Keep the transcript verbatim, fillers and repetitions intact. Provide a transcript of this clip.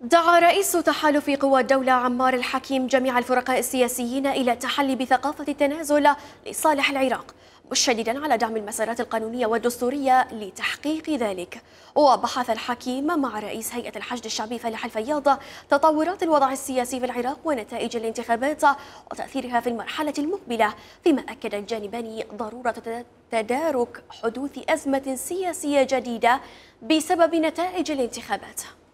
دعا رئيس تحالف قوى الدولة عمار الحكيم جميع الفرقاء السياسيين إلى التحلي بثقافة التنازل لصالح العراق، مشددا على دعم المسارات القانونية والدستورية لتحقيق ذلك. وبحث الحكيم مع رئيس هيئة الحشد الشعبي فالح الفياض تطورات الوضع السياسي في العراق ونتائج الانتخابات وتأثيرها في المرحلة المقبلة، فيما أكد الجانبان ضرورة تدارك حدوث أزمة سياسية جديدة بسبب نتائج الانتخابات.